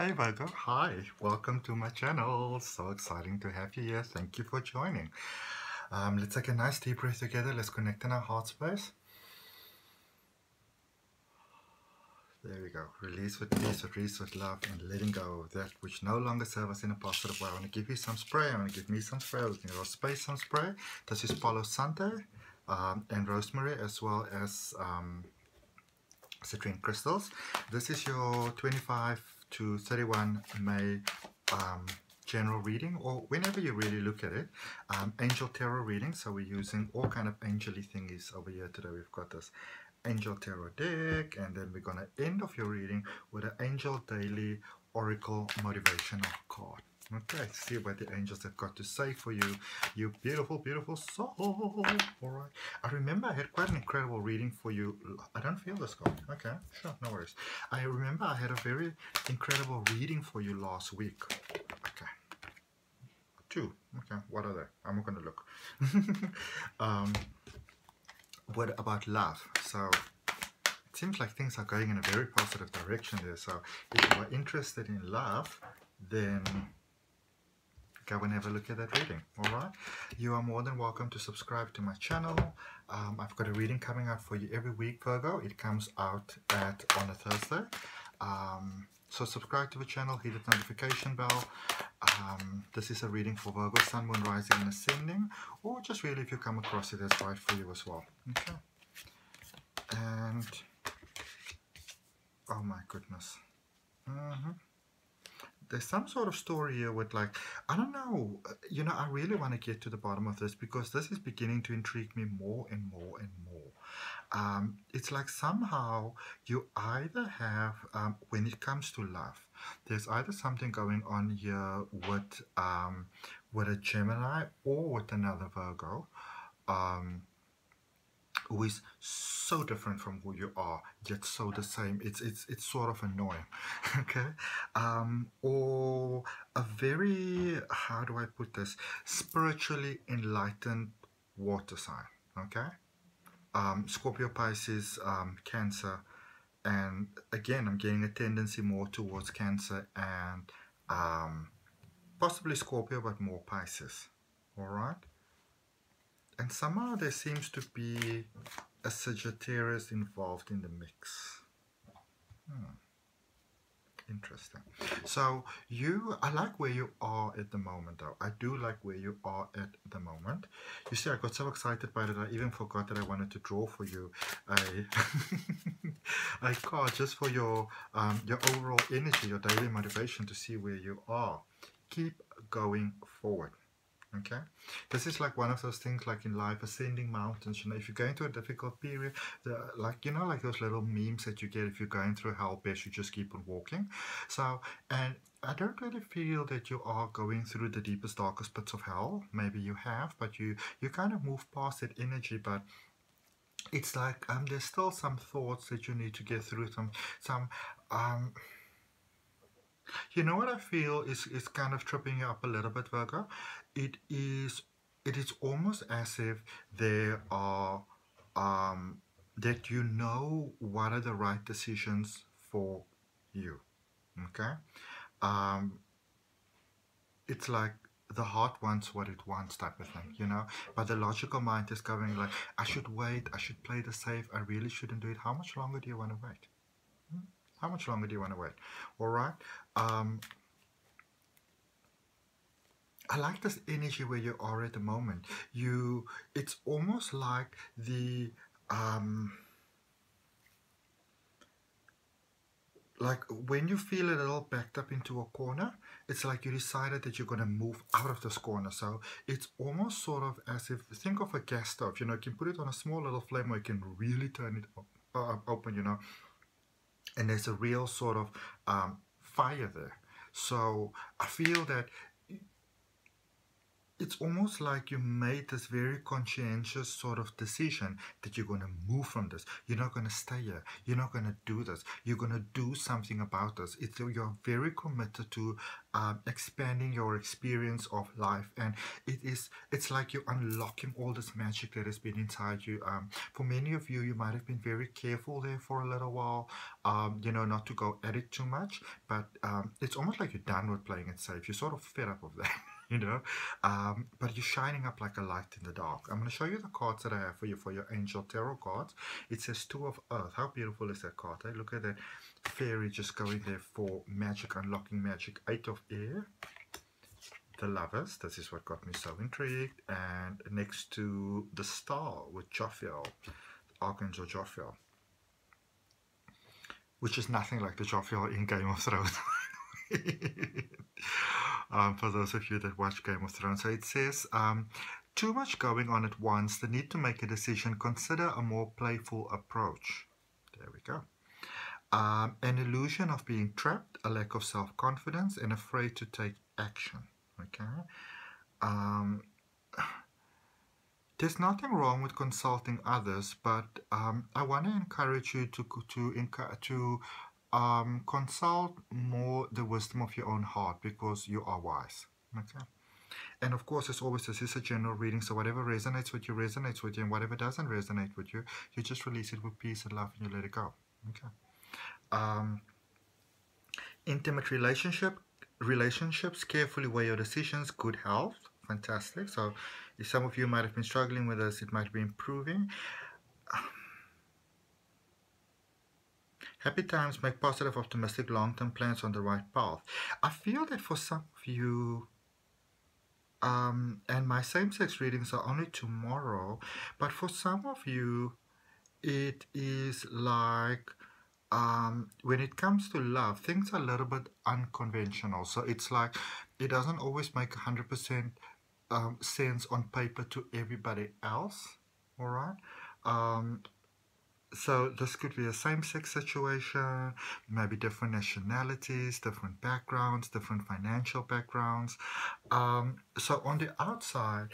Hey Virgo, hi, welcome to my channel. So exciting to have you here. Thank you for joining. Let's take a nice deep breath together. Let's connect in our heart space. There we go. Release with peace, release with love, and letting go of that which no longer serves us in a positive way. I want to give you some spray. I want to give me some spray. I want to give our space some spray. This is Palo Santo and Rosemary, as well as citrine crystals. This is your 25 to 31 May general reading, or whenever you really look at it, angel tarot reading. So we're using all kind of angel-y thingies over here today. We've got this angel tarot deck, and then we're going to end off your reading with an angel daily oracle motivational card. Okay, see what the angels have got to say for you, you beautiful, beautiful soul. All right, I remember I had quite an incredible reading for you. I don't feel this card. Okay, sure, no worries. I remember I had a very incredible reading for you last week. Okay, two. Okay, what are they? I'm not going to look. What about love? So it seems like things are going in a very positive direction there. So if you are interested in love, then go and have a look at that reading. All right, you are more than welcome to subscribe to my channel. I've got a reading coming out for you every week, Virgo. It comes out on a Thursday. So subscribe to the channel, hit the notification bell. This is a reading for Virgo, Sun, Moon, Rising and Ascending, or just really if you come across it, that's right for you as well. Okay, and oh my goodness. There's some sort of story here with, like, I don't know, you know, I really want to get to the bottom of this, because this is beginning to intrigue me more and more and more. It's like somehow you either have, when it comes to love, there's either something going on here with a Gemini or with another Virgo, who is so different from who you are, yet so the same. It's sort of annoying. Okay, or a very, how do I put this, spiritually enlightened water sign. Okay, Scorpio, Pisces, Cancer, and again I'm getting a tendency more towards Cancer and possibly Scorpio, but more Pisces. All right. And somehow there seems to be a Sagittarius involved in the mix. Interesting. So I like where you are at the moment though. I do like where you are at the moment. You see, I got so excited by it, I even forgot that I wanted to draw for you a card just for your overall energy, your daily motivation to see where you are. Keep going forward. Okay, this is like one of those things, like in life, ascending mountains. You know, if you're going through a difficult period, like, you know, like those little memes that you get, if you're going through hell best, you just keep on walking. So, and I don't really feel that you are going through the deepest, darkest pits of hell. Maybe you have, but you kind of move past that energy. But it's like there's still some thoughts that you need to get through. Some you know what I feel is kind of tripping you up a little bit, Virgo. It is almost as if there are that you know what are the right decisions for you. Okay, it's like the heart wants what it wants type of thing, you know, but the logical mind is going like, I should wait, I should play the safe, I really shouldn't do it. How much longer do you want to wait? How much longer do you want to wait? All right. I like this energy where you are at the moment. It's almost like the like when you feel a little backed up into a corner, it's like you decided that you're going to move out of this corner. So it's almost sort of as if, think of a gas stove, you know, you can put it on a small little flame, or you can really turn it open, you know, and there's a real sort of fire there. So I feel that it's almost like you made this very conscientious sort of decision that you're going to move from this. You're not going to stay here. You're not going to do this. You're going to do something about this. It's, you're very committed to expanding your experience of life, and it's like you're unlocking all this magic that has been inside you. For many of you, you might have been very careful there for a little while, you know, not to go at it too much, but it's almost like you're done with playing it safe. You're sort of fed up of that. You know, but you're shining up like a light in the dark. I'm going to show you the cards that I have for you, for your angel tarot cards. It says Two of Earth. How beautiful is that card? Eh? Look at that fairy just going there for magic, unlocking magic. Eight of Air, the Lovers. This is what got me so intrigued. And next to the Star with Jophiel, Archangel Jophiel, which is nothing like the Jophiel in Game of Thrones. For those of you that watch Game of Thrones. So it says, too much going on at once, the need to make a decision, consider a more playful approach. There we go. An illusion of being trapped, a lack of self-confidence, and afraid to take action. Okay. There's nothing wrong with consulting others, but I want to encourage you to consult more the wisdom of your own heart, because you are wise. Okay. And of course, as always, this is a general reading, so whatever resonates with you resonates with you, and whatever doesn't resonate with you, you just release it with peace and love, and you let it go. Okay. Intimate relationships, carefully weigh your decisions. Good health, fantastic. So if some of you might have been struggling with this, it might be improving. Happy times, make positive, optimistic, long-term plans on the right path. I feel that for some of you, and my same-sex readings are only tomorrow, but for some of you, it is like, when it comes to love, things are a little bit unconventional. So it's like, it doesn't always make 100% sense on paper to everybody else, all right? So this could be a same-sex situation, maybe different nationalities, different backgrounds, different financial backgrounds. So on the outside,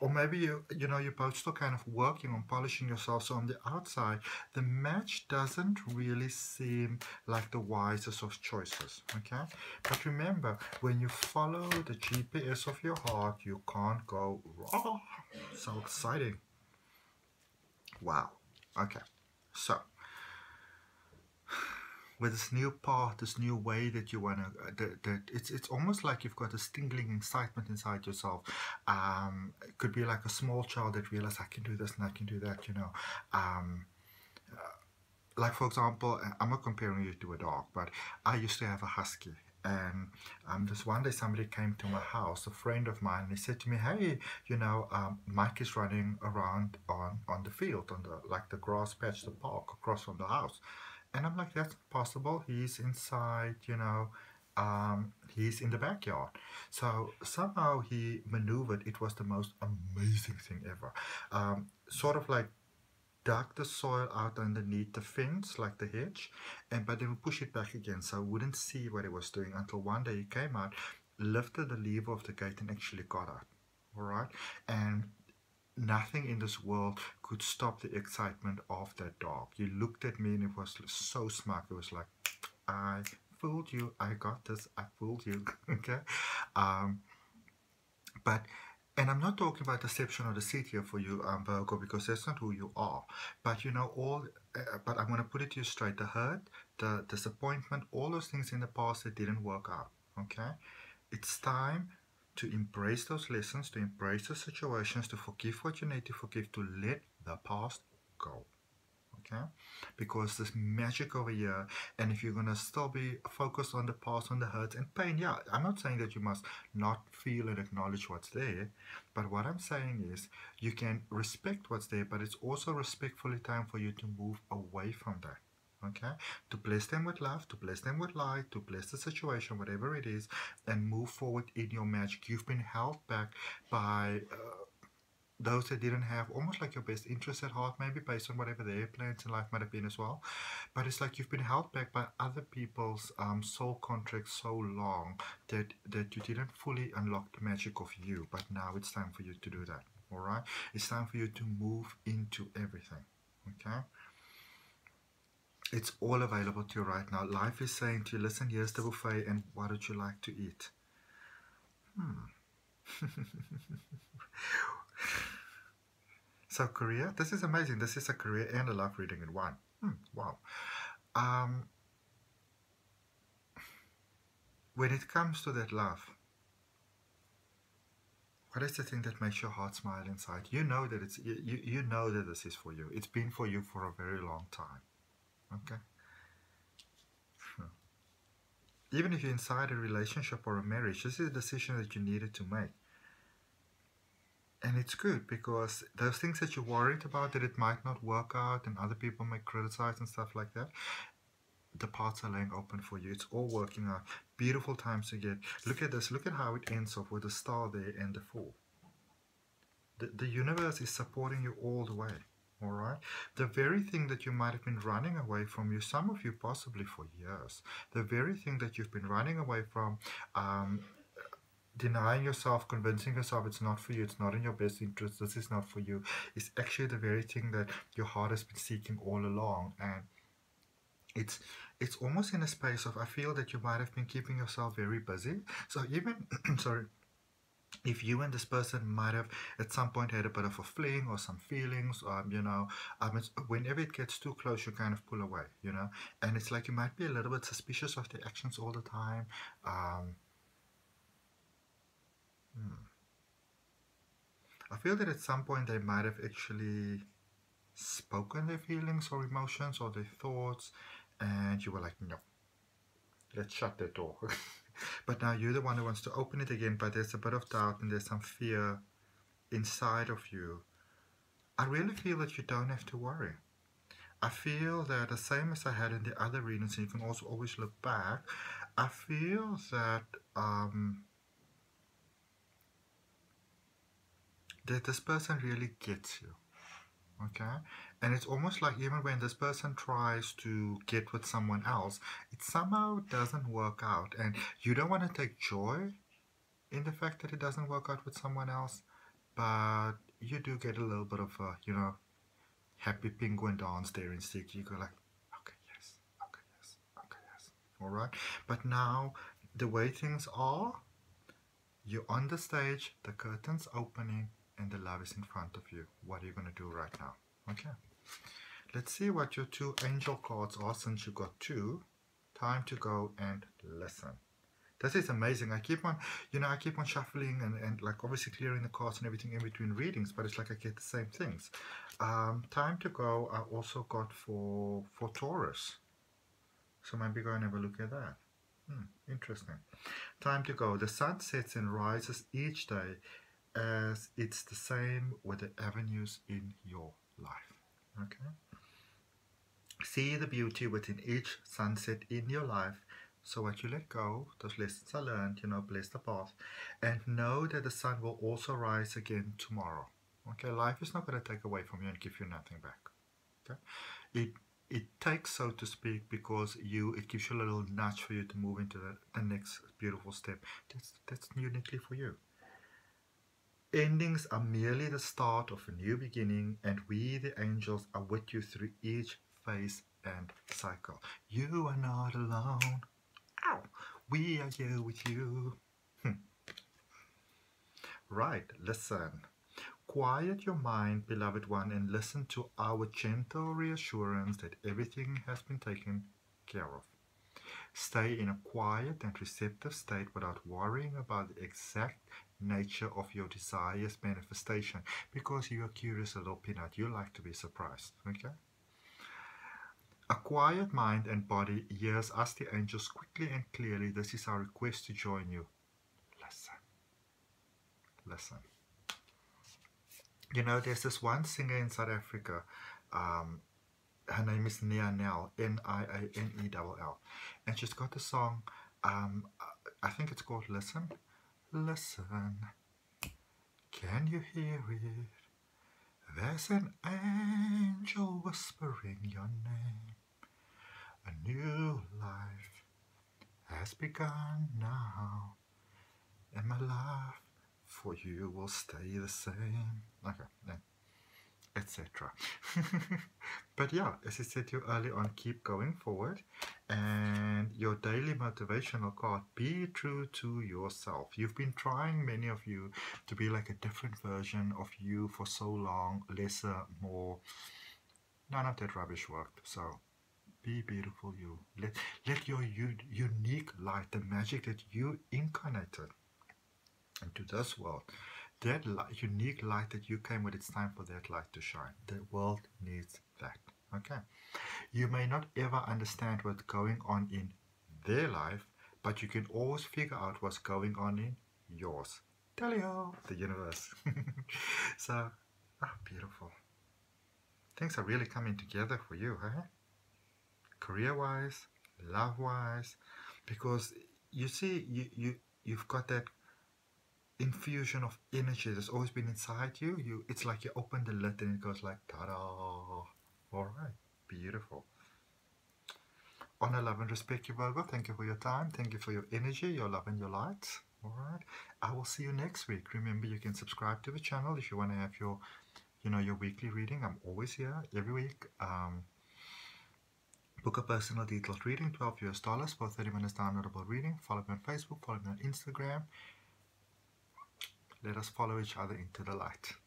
or maybe you know, you're both still kind of working on polishing yourself. So on the outside, the match doesn't really seem like the wisest of choices. Okay, but remember, when you follow the GPS of your heart, you can't go wrong. So exciting! Wow. Okay. So, with this new path, this new way that you want to, it's almost like you've got this tingling excitement inside yourself. It could be like a small child that realizes, I can do this and I can do that, you know. Like, for example, I'm not comparing you to a dog, but I used to have a husky. And this one day somebody came to my house, a friend of mine, and he said to me, hey, you know, Mike is running around on the field, on the, like, the grass patch, the park across from the house. And I'm like, that's impossible. He's inside, you know, he's in the backyard. So somehow he maneuvered. It was the most amazing thing ever. Sort of like dug the soil out underneath the fence, like the hedge, but then we push it back again, so I wouldn't see what he was doing until one day he came out, lifted the lever of the gate, and actually got out. All right, and nothing in this world could stop the excitement of that dog. He looked at me and it was so smug. It was like, I fooled you. I got this. I fooled you. Okay, but. And I'm not talking about deception or deceit here for you, Virgo, because that's not who you are. But you know, but I'm going to put it to you straight. The hurt, the disappointment, all those things in the past that didn't work out, okay? It's time to embrace those lessons, to embrace the situations, to forgive what you need to forgive, to let the past go. Okay? Because there's magic over here, and if you're going to still be focused on the past, on the hurts and pain, yeah, I'm not saying that you must not feel and acknowledge what's there, but what I'm saying is you can respect what's there, but it's also respectfully time for you to move away from that. Okay, to bless them with love, to bless them with light, to bless the situation, whatever it is, and move forward in your magic. You've been held back by those that didn't have almost like your best interests at heart, maybe based on whatever their plans in life might have been as well. But it's like you've been held back by other people's soul contracts so long that you didn't fully unlock the magic of you. But now it's time for you to do that, all right? It's time for you to move into everything, okay? It's all available to you right now. Life is saying to you, listen, here's the buffet, and what would you like to eat? So career, this is amazing. This is a career and a love reading in one. Wow. When it comes to that love, what is the thing that makes your heart smile inside? You know that it's you know that this is for you. It's been for you for a very long time. Okay. Even if you're inside a relationship or a marriage, this is a decision that you needed to make. And it's good because those things that you're worried about, that it might not work out and other people may criticize and stuff like that, the paths are laying open for you. It's all working out. Beautiful times to get. Look at this. Look at how it ends off with the star there and the fool. The universe is supporting you all the way. All right? The very thing that you might have been running away from, you, some of you possibly for years, the very thing that you've been running away from, denying yourself, convincing yourself it's not for you, it's not in your best interest, this is not for you, is actually the very thing that your heart has been seeking all along. And it's almost in a space of, I feel that you might have been keeping yourself very busy. So even, sorry, if you and this person might have at some point had a bit of a fling or some feelings, you know, it's, whenever it gets too close, you kind of pull away, you know, and it's like you might be a little bit suspicious of their actions all the time. I feel that at some point they might have actually spoken their feelings or emotions or their thoughts, and you were like, no, let's shut the door. But now you're the one who wants to open it again, but there's a bit of doubt and there's some fear inside of you. I really feel that you don't have to worry. I feel that the same as I had in the other readings, and you can also always look back, I feel that that this person really gets you, okay? And it's almost like even when this person tries to get with someone else, it somehow doesn't work out. And you don't want to take joy in the fact that it doesn't work out with someone else, but you do get a little bit of a, you know, happy penguin dance there and stick. You go like, okay, yes, okay, yes, okay, yes, all right? But now, the way things are, you're on the stage, the curtain's opening, and the love is in front of you. What are you going to do right now? Okay. Let's see what your two angel cards are, since you got two. Time to go and listen. This is amazing. I keep on, you know, I keep on shuffling and like obviously clearing the cards and everything in between readings, but it's like I get the same things. Time to go, I also got for Taurus. So maybe go and have a look at that. Interesting. Time to go. The sun sets and rises each day, as it's the same with the avenues in your life. Okay. See the beauty within each sunset in your life. So what you let go, those lessons I learned, you know, bless the path, and know that the sun will also rise again tomorrow. Okay, life is not going to take away from you and give you nothing back. Okay, it takes, so to speak, because it gives you a little nudge for you to move into the next beautiful step. That's uniquely for you. Endings are merely the start of a new beginning, and we, the angels, are with you through each phase and cycle. You are not alone. Ow! We are here with you. Right, listen. Quiet your mind, beloved one, and listen to our gentle reassurance that everything has been taken care of. Stay in a quiet and receptive state without worrying about the exact nature of your desire's manifestation, because you are curious little peanut. You like to be surprised, okay? A quiet mind and body hears us, the angels, quickly and clearly. This is our request to join you. Listen. Listen. You know, there's this one singer in South Africa. Her name is Nia Nell, Nianell. And she's got a song, I think it's called Listen. Listen, can you hear it? There's an angel whispering your name. A new life has begun now, and my love for you will stay the same. Okay, etc. But yeah, as I said to you early on, keep going forward, and your daily motivational card, be true to yourself. You've been trying, many of you, to be like a different version of you for so long, lesser, more. None of that rubbish worked. So be beautiful you. Let your unique light, the magic that you incarnated into this world, that light, unique light that you came with, it's time for that light to shine. The world needs that. Okay? You may not ever understand what's going on in their life, but you can always figure out what's going on in yours. Tell the universe. So, beautiful. Things are really coming together for you, huh? Career-wise, love-wise, because you see, you've got that infusion of energy that's always been inside you. It's like you open the lid and it goes like ta-da. Alright, beautiful. Honor, love and respect you, Virgo. Thank you for your time. Thank you for your energy, your love and your light. Alright, I will see you next week. Remember, you can subscribe to the channel if you want to have your, your weekly reading. I'm always here every week. Book a personal detailed reading, $12 for 30 minutes downloadable reading. Follow me on Facebook, follow me on Instagram. Let us follow each other into the light.